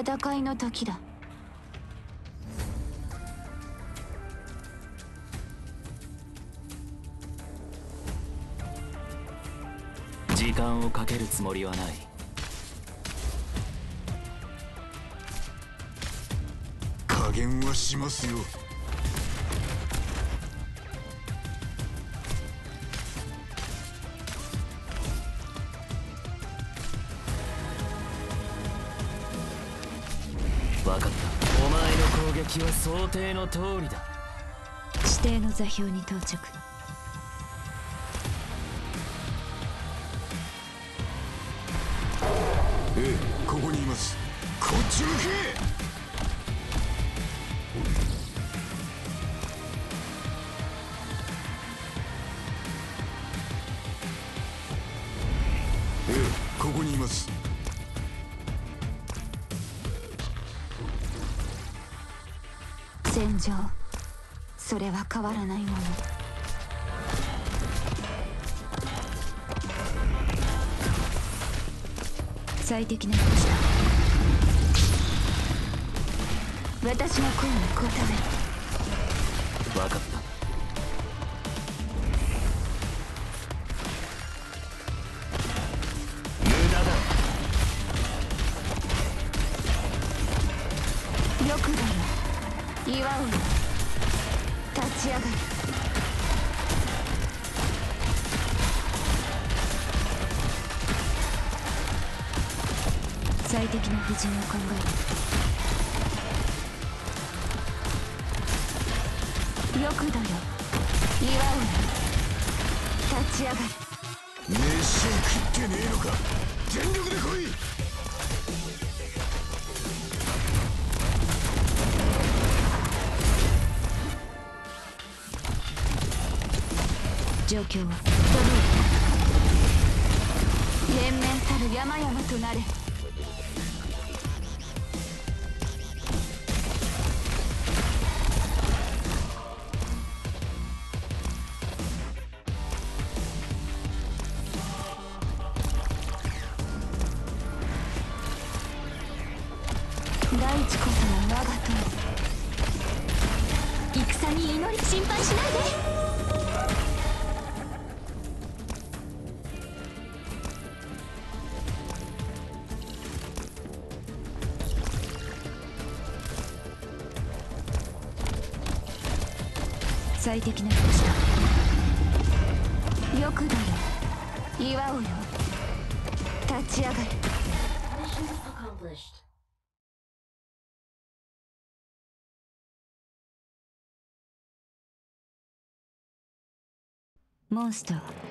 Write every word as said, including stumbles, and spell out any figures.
戦いの時だ。時間をかけるつもりはない。加減はしますよ。分かった。お前の攻撃は想定の通りだ。地底の座標に到着。ええ、ここにいます。こっち向け。戦場、それは変わらないもの。最適な位置だ。私の声に応える。わかった。岩を立ち上がる。最適な布陣を考える。よくだよ。岩を立ち上がる。飯を食ってねえのか。全力で来い。状況は連綿たる山々となれ。大地こそが我が友。戦に祈り、心配しないで。最適な場所だ。よくだよ。岩をよ。立ち上がる。モンスター。